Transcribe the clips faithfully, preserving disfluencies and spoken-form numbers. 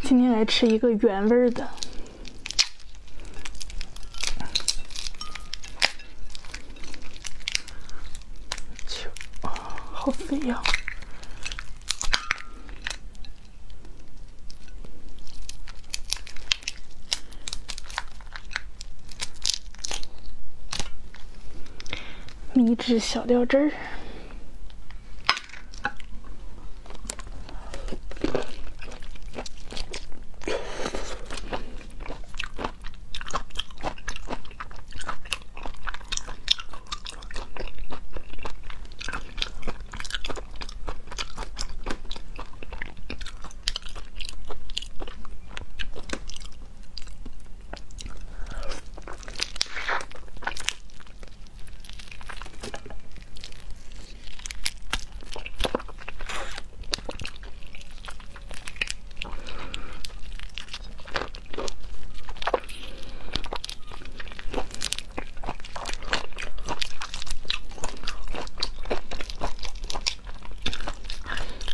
今天来吃一个原味的。 好肥呀！秘制小料汁儿。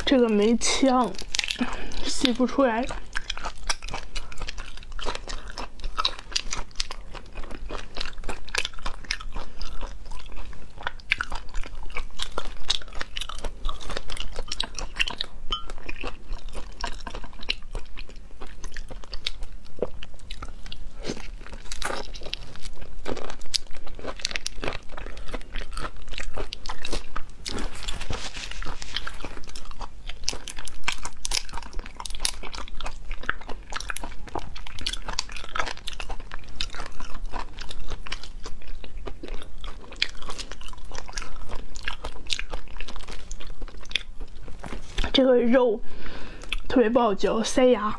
这个没炝，洗不出来。这个肉特别不好嚼，塞牙。